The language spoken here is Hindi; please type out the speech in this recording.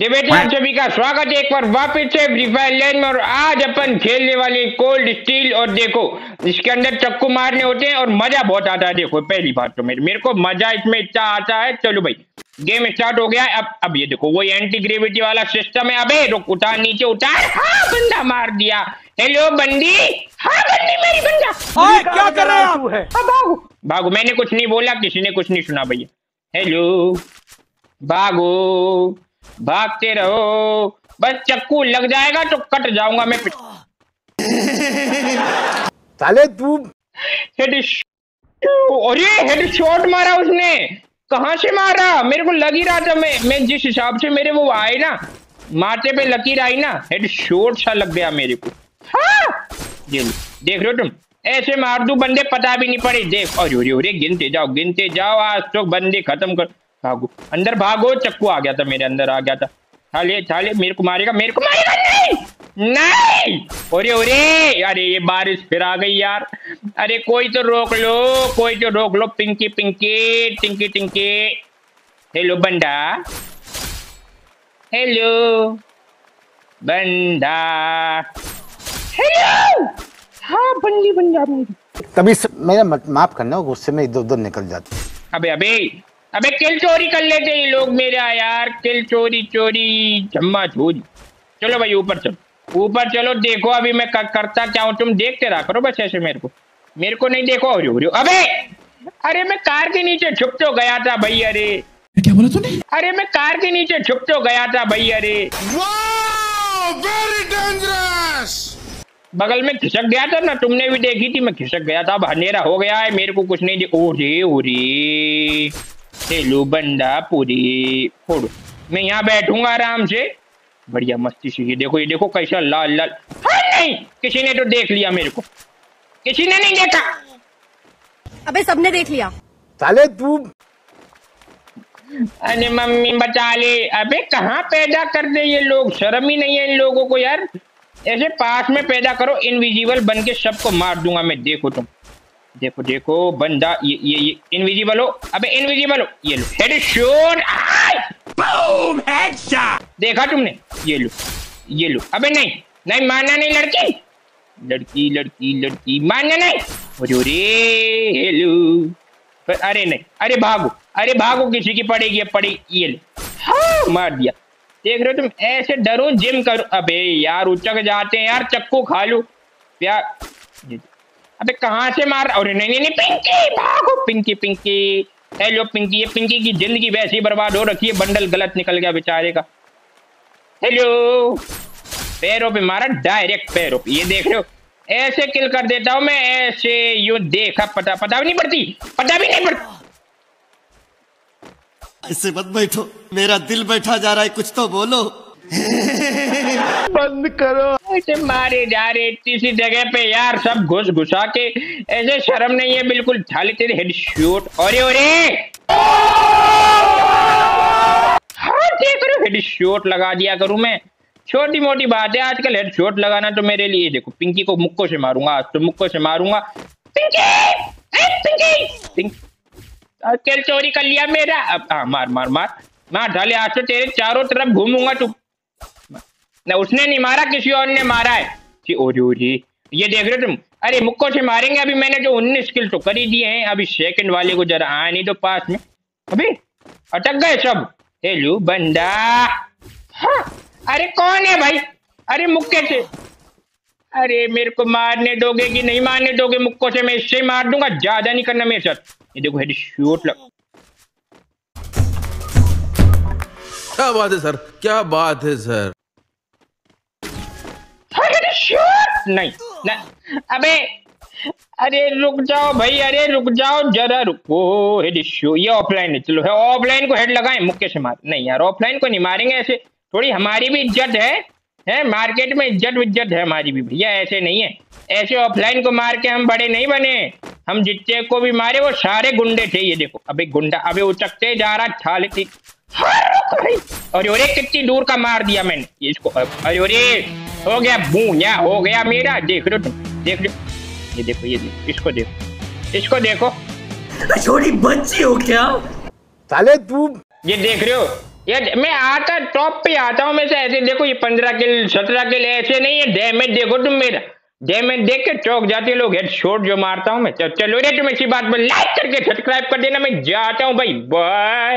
सभी का स्वागत है एक बार वापस से फ्री फायर लैंड में। और आज अपन खेलने वाले कोल्ड स्टील। और देखो इसके अंदर चक्कू मारने होते हैं और मजा बहुत आता है। देखो पहली बात तो मेरे को मजा इसमें इतना आता है। चलो भाई गेम स्टार्ट हो गया है। अब ये देखो वो एंटी ग्रेविटी वाला सिस्टम है। अबे रुक, उतार नीचे उतार। हाँ बंदा मार दिया। हेलो बंदी। हाँ बंदी मेरी बंदा। और क्या कर रहा है तू है? भागो भागो। मैंने कुछ नहीं बोला, किसी ने कुछ नहीं सुना भैया। हेलो भागो, भागते रहो, बस चक्कू लग जाएगा तो कट जाऊंगा मैं। साले तू हेडशॉट मारा उसने। कहां से मारा? मेरे को लग ही रहा था। मैं जिस हिसाब से मेरे वो आए ना, माथे पे लकीर आई ना, हेडशॉट सा लग गया मेरे को। हाँ देख लो तुम, ऐसे मार दू बंदे पता भी नहीं पड़े। देख और गिनते जाओ, आज तो बंदे खत्म कर। भागो अंदर, भागो। चक्कू आ गया था मेरे अंदर, आ गया था। थाले मेरे को मारेगा, मेरे को मारेगा। नहीं नहीं, ओरे अरे ये बारिश फिर आ गई यार। अरे कोई तो रोक लो, कोई तो रोक लो। पिंकी पिंकी टिंकी टिंकी। हेलो बंदा, हेलो बंदा, हेलो। हाँ बंदी बंदा मेरी। कभी मेरा माफ करना, गुस्से में इधर उधर निकल जाती। अबे अबे अबे किल चोरी कर लेते हैं लोग मेरा यार। किल चोरी झम्मा चोरी। चलो भाई ऊपर चलो, ऊपर चलो। देखो अभी मैं करता क्या हूँ, तुम देखते रहा करो बस। ऐसे मेरे को नहीं देखो। अबे अरे मैं कार के नीचे छुप तो गया था भाई। अरे क्या बोला तूने? अरे मैं कार के नीचे छुप तो गया था भाई। अरे वेरी डेंजरस, बगल में खिसक गया था ना, तुमने भी देखी थी। मैं खिसक गया था। अब अंधेरा हो गया है, मेरे को कुछ नहीं दिख। हेलो बंदा पूरी फोड़ो। मैं यहाँ बैठूंगा आराम से, बढ़िया मस्ती से। ये देखो कैसा लाल लाल। हाँ नहीं, किसी ने तो देख लिया मेरे को। किसी ने नहीं देखा। अबे सबने देख लिया। साले तू, अरे मम्मी बचा ले। अबे कहाँ पैदा कर दे ये लोग, शर्म ही नहीं है इन लोगों को यार। ऐसे पास में पैदा करो, इनविजिबल बन के सबको मार दूंगा मैं। देखो तुम, देखो बंदा ये इनविजिबल हो। अबे इनविजिबल हो, ये लो हेडशॉट। Boom headshot. देखा तुमने? ये लो। अबे नहीं माना नहीं। लड़की माना नहीं। हेलो। अरे नहीं, अरे भागो, किसी की पड़ेगी। ये लो। हाँ मार दिया। देख रहे हो तुम, ऐसे डरो, जिम करो। अबे यार उचक जाते हैं यार। चक्कू खा लो प्यार। अबे कहाँ से मार? अरे नहीं, पिंकी भागो। पिंकी हेलो पिंकी। ये पिंकी की जिंदगी वैसी बर्बाद हो रखी है, बंडल गलत निकल गया बेचारे का। हेलो, पैरों पे मारा डायरेक्ट, पैरों पे। ये देख रहे हो, ऐसे किल कर देता हूँ मैं ऐसे। यूं देखा, पता भी नहीं पड़ती, ऐसे मत बैठो, मेरा दिल बैठा जा रहा है, कुछ तो बोलो। बंद करो। ऐसे मारे जा रहे किसी जगह पे यार, सब घुसा के। ऐसे शर्म नहीं है बिल्कुल। थाली तेरे हेडशॉट। अरे हाँ देख रहे हो, हेडशॉट लगा दिया करूं मैं। छोटी मोटी बात है आजकल, हेडशॉट लगाना तो मेरे लिए। देखो पिंकी को मुक्को से मारूंगा आज तो, मुक्को से मारूंगा। पिंकी तेल चोरी कर लिया मेरा। अब हाँ मार डाले आज तो, तेरे चारों तरफ घूमूंगा तू। ना उसने नहीं मारा, किसी और ने मारा है। ओरे ये देख रहे हो तुम, अरे मुक्को से मारेंगे। अभी मैंने जो 19 किल तो कर ही दिए हैं। अभी सेकंड वाले को जरा आ नहीं दो पास में। अभी अटक गए सब। हेलो बंदा। हाँ अरे कौन है भाई? अरे मुक्के से। अरे मेरे को मारने दोगे कि नहीं मारने दोगे? मुक्को से मैं इससे मार दूंगा, ज्यादा नहीं करना मेरे साथ। ये देखो हेडशॉट लग। क्या बात है सर, क्या बात है सर। नहीं अबे अरे रुक जाओ भाई, अरे रुक जाओ जरा, रुको। हेडशॉट ये ऑफलाइन है, चलो ऑफलाइन को हेड लगाएं, मुक्के से मार। नहीं यार ऑफलाइन को नहीं मारेंगे ऐसे, थोड़ी हमारी भी इज्जत है मार्केट में, इज्जत है हमारी भी भैया। ऐसे नहीं है, ऐसे ऑफलाइन को मार के हम बड़े नहीं बने। हम जितने को भी मारे वो सारे गुंडे थे। ये देखो अबे गुंडा, अबे उचकते जा रहा छाल की। अरे कितनी दूर का मार दिया मैंने इसको। अरे हो गया भूया, हो गया मेरा। देख लो तुम, देख लो ये देखो इसको देखो। छोटी बच्ची हो क्या साले तू? ये देख रहे हो ये मैं आता टॉप पे आता हूँ मैं से ऐसे देखो ये 15 किल 17 किल ऐसे नहीं है। डैमेज देखो तुम मेरा डैमेज देख के चौक जाते लोग। हेडशॉट जो मारता हूँ मैं। चलो रे तुम इसी बात पर लाइक करके सब्सक्राइब कर देना। मैं जाता हूँ भाई बाय।